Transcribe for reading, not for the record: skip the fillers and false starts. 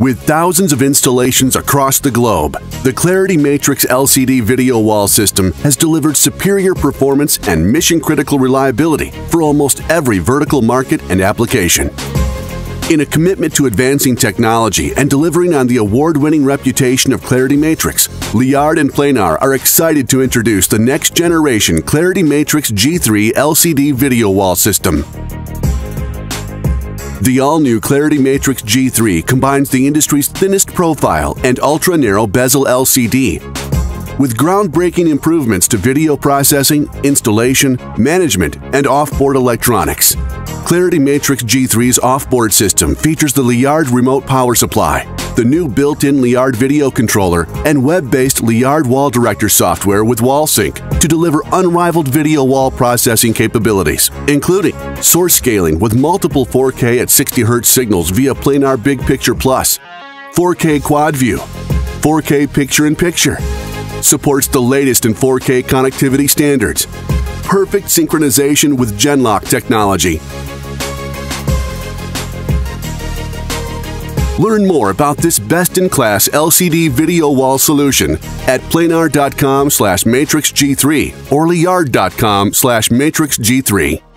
With thousands of installations across the globe, the Clarity Matrix LCD video wall system has delivered superior performance and mission-critical reliability for almost every vertical market and application. In a commitment to advancing technology and delivering on the award-winning reputation of Clarity Matrix, Leyard and Planar are excited to introduce the next-generation Clarity Matrix G3 LCD video wall system. The all-new Clarity Matrix G3 combines the industry's thinnest profile and ultra-narrow bezel LCD. With groundbreaking improvements to video processing, installation, management, and off-board electronics, Clarity Matrix G3's off-board system features the Leyard remote power supply, the new built-in Leyard video controller, and web-based Leyard Wall Director software with Wall Sync to deliver unrivaled video wall processing capabilities, including source scaling with multiple 4K at 60Hz signals via Planar Big Picture Plus, 4K Quad View, 4K Picture-in-Picture, supports the latest in 4K connectivity standards, perfect synchronization with Genlock technology. Learn more about this best-in-class LCD video wall solution at planar.com/matrixg3 or leyard.com/matrixg3.